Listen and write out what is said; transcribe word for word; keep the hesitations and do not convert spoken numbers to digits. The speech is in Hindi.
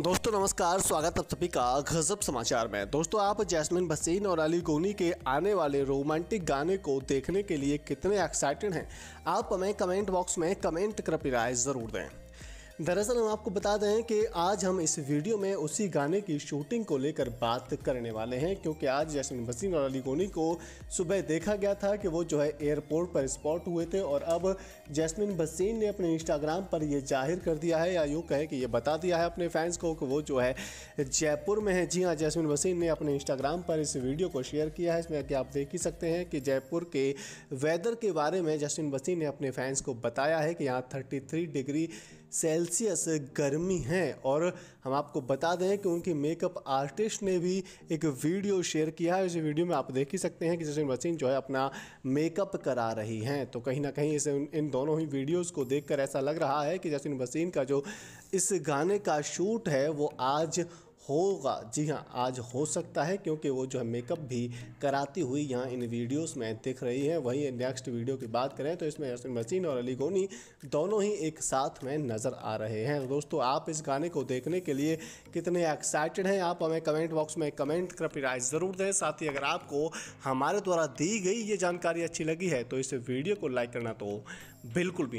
दोस्तों नमस्कार, स्वागत आप सभी का गजब समाचार में। दोस्तों आप जैस्मिन भसीन और अली गोनी के आने वाले रोमांटिक गाने को देखने के लिए कितने एक्साइटेड हैं, आप हमें कमेंट बॉक्स में कमेंट कर अपनी राय ज़रूर दें। दरअसल हम आपको बता दें कि आज हम इस वीडियो में उसी गाने की शूटिंग को लेकर बात करने वाले हैं, क्योंकि आज जैस्मिन भसीन और अली गोनी को सुबह देखा गया था कि वो जो है एयरपोर्ट पर स्पॉट हुए थे, और अब जैस्मिन भसीन ने अपने इंस्टाग्राम पर ये जाहिर कर दिया है, या यूँ कहें कि ये बता दिया है अपने फैंस को कि वो जो है जयपुर में है। जी हाँ, जैस्मिन भसीन ने अपने इंस्टाग्राम पर इस वीडियो को शेयर किया है। इसमें कि आप देख ही सकते हैं कि जयपुर के वेदर के बारे में जैस्मिन भसीन ने अपने फैंस को बताया है कि यहाँ थर्टी थ्री डिग्री सेल्सियस गर्मी है। और हम आपको बता दें कि उनके मेकअप आर्टिस्ट ने भी एक वीडियो शेयर किया है। इस वीडियो में आप देख ही सकते हैं कि जैस्मिन भसीन जो है अपना मेकअप करा रही हैं। तो कहीं ना कहीं इस इन दोनों ही वीडियोस को देखकर ऐसा लग रहा है कि जैस्मिन भसीन का जो इस गाने का शूट है वो आज होगा। जी हाँ, आज हो सकता है, क्योंकि वो जो है मेकअप भी कराती हुई यहाँ इन वीडियोस में दिख रही है। वहीं नेक्स्ट वीडियो की बात करें तो इसमें जैस्मिन भसीन और अली गोनी दोनों ही एक साथ में नज़र आ रहे हैं। दोस्तों आप इस गाने को देखने के लिए कितने एक्साइटेड हैं, आप हमें कमेंट बॉक्स में कमेंट कर अपनी राय ज़रूर दें। साथ ही अगर आपको हमारे द्वारा दी गई ये जानकारी अच्छी लगी है तो इस वीडियो को लाइक करना तो बिल्कुल भी